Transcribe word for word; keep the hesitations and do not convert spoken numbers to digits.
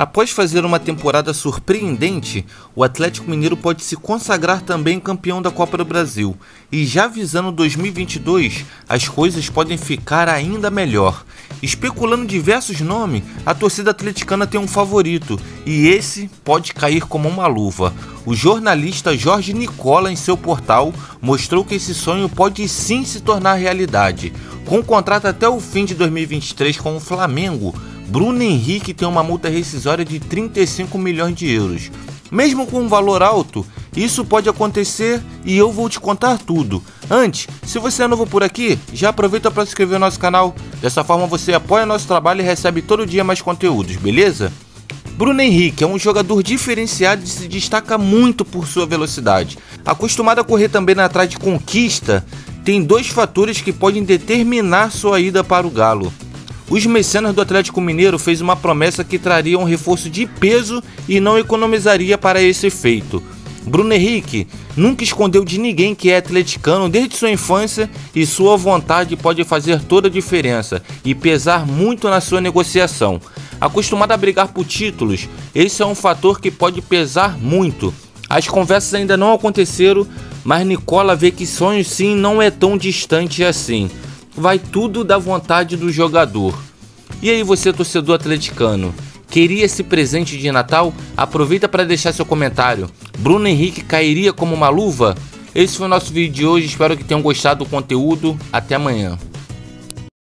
Após fazer uma temporada surpreendente, o Atlético Mineiro pode se consagrar também campeão da Copa do Brasil. E já visando dois mil e vinte e dois, as coisas podem ficar ainda melhor. Especulando diversos nomes, a torcida atleticana tem um favorito, e esse pode cair como uma luva. O jornalista Jorge Nicola, em seu portal, mostrou que esse sonho pode sim se tornar realidade. Com o contrato até o fim de dois mil e vinte e três com o Flamengo, Bruno Henrique tem uma multa rescisória de trinta e cinco milhões de euros. Mesmo com um valor alto, isso pode acontecer e eu vou te contar tudo. Antes, se você é novo por aqui, já aproveita para se inscrever no nosso canal. Dessa forma você apoia nosso trabalho e recebe todo dia mais conteúdos, beleza? Bruno Henrique é um jogador diferenciado e se destaca muito por sua velocidade. Acostumado a correr também atrás de conquista, tem dois fatores que podem determinar sua ida para o Galo. Os mecenas do Atlético Mineiro fez uma promessa que traria um reforço de peso e não economizaria para esse efeito. Bruno Henrique nunca escondeu de ninguém que é atleticano desde sua infância e sua vontade pode fazer toda a diferença e pesar muito na sua negociação. Acostumado a brigar por títulos, esse é um fator que pode pesar muito. As conversas ainda não aconteceram, mas Nicola vê que sonho sim não é tão distante assim. Vai tudo da vontade do jogador. E aí você, torcedor atleticano, queria esse presente de Natal? Aproveita para deixar seu comentário. Bruno Henrique cairia como uma luva? Esse foi o nosso vídeo de hoje, espero que tenham gostado do conteúdo. Até amanhã.